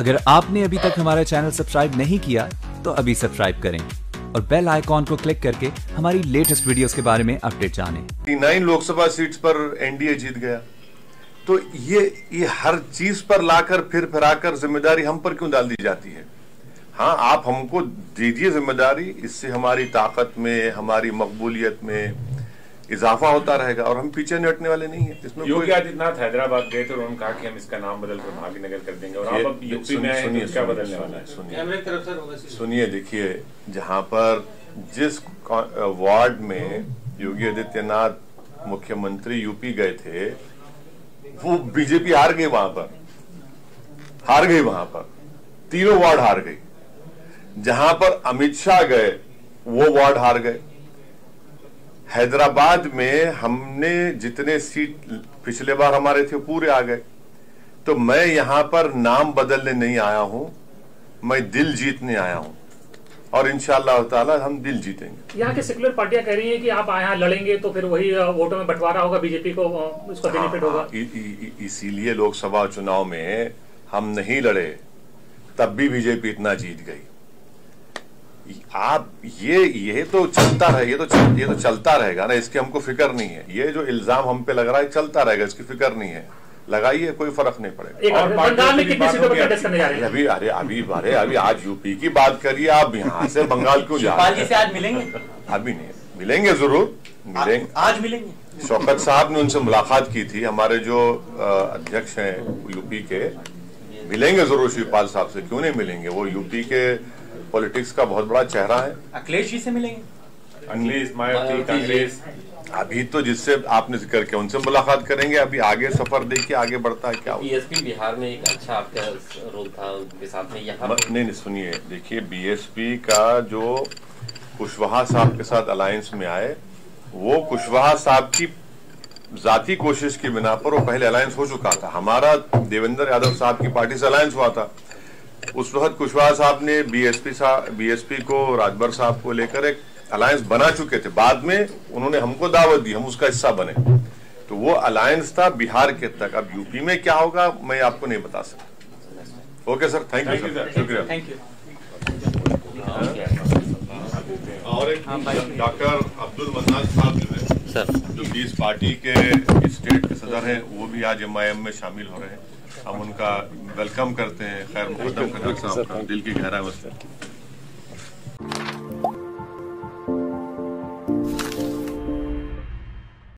अगर आपने अभी तक हमारा चैनल सब्सक्राइब नहीं किया तो अभी सब्सक्राइब करें और बेल आइकॉन को क्लिक करके हमारी लेटेस्ट वीडियोस के बारे में अपडेट जानें। 9 लोकसभा सीट्स पर एनडीए जीत गया, तो ये हर चीज पर लाकर फिर फिराकर जिम्मेदारी हम पर क्यों डाल दी जाती है? हाँ, आप हमको दीजिए जिम्मेदारी, इससे हमारी ताकत में, हमारी मकबूलियत में इजाफा होता रहेगा और हम पीछे नहीं हटने वाले नहीं है। इसमें योगी आदित्यनाथ हैदराबाद गए तो उन्होंने कहा कि हम इसका नाम बदल कर भाग्यनगर कर देंगे और आप यूपी में सुनिए क्या बदलने वाला है। सुनिए, देखिए, जहां पर जिस वार्ड में योगी आदित्यनाथ मुख्यमंत्री यूपी गए थे वो बीजेपी हार गई, वहां पर हार गई, वहां पर तीनों वार्ड हार गई। जहां पर अमित शाह गए वो वार्ड हार गए। हैदराबाद में हमने जितने सीट पिछले बार हमारे थे पूरे आ गए। तो मैं यहां पर नाम बदलने नहीं आया हूं, मैं दिल जीतने आया हूं और इंशाल्लाह ताला हम दिल जीतेंगे। यहाँ के सेक्युलर पार्टियां कह रही हैं कि आप यहाँ लड़ेंगे तो फिर वही वोटों में बंटवारा होगा, बीजेपी को उसका बेनिफिट होगा। इसीलिए लोकसभा चुनाव में हम नहीं लड़े तब भी बीजेपी इतना जीत गई। आप ये तो चलता रहे, ये तो चलता रहेगा ना, इसकी हमको फिक्र नहीं है। ये जो इल्जाम हम पे लग रहा है चलता रहेगा, इसकी फिक्र नहीं है, लगाइए, कोई फर्क नहीं पड़ेगा। और बंगाल में कितनी सीटों पर डिस्कशन जा रही है अभी? अरे अभी आज यूपी की बात करिए, आप यहाँ से बंगाल क्यों जा रहे हैं? आज मिलेंगे? अभी नहीं, मिलेंगे, जरूर मिलेंगे, आज मिलेंगे। शौकत साहब ने उनसे मुलाकात की थी, हमारे जो अध्यक्ष हैं यूपी के, मिलेंगे जरूर शिवपाल साहब से, क्यों नहीं मिलेंगे? वो यूपी के पॉलिटिक्स का बहुत बड़ा चेहरा है। अखिलेश जी से मिलेंगे? अखिलेश, मायावती, कांग्रेस, अभी तो जिससे आपने जिक्र किया उनसे मुलाकात करेंगे। अभी आगे सफर देखिए आगे बढ़ता है क्या। BSP बिहार में एक अच्छा आपका रोल था उनके साथ में, यहाँ नहीं सुनिए, देखिए, BSP का जो कुशवाहा साहब के साथ अलायंस में आए, वो कुशवाहा साहब की जाती कोशिश की बिना पर वो पहले अलायंस हो चुका था। हमारा देवेंद्र यादव साहब की पार्टी से अलायंस हुआ था। उस वक्त कुशवाहा साहब ने बी एस पी को, राजभर साहब को लेकर एक अलायंस बना चुके थे। बाद में उन्होंने हमको दावत दी, हम उसका हिस्सा बने, तो वो अलायंस था बिहार के तक। अब यूपी में क्या होगा मैं आपको नहीं बता सकता। Okay sir, thank you sir, शुक्रिया, थैंक यू। और एक डॉक्टर अब्दुल मन्नान साहब जो है सर, जो 20 पार्टी के स्टेट के सदर हैं, वो भी आज MIM में शामिल हो रहे हैं। हम उनका वेलकम करते हैं, खैर मुकदम करते हैं, दिल की गहराई से।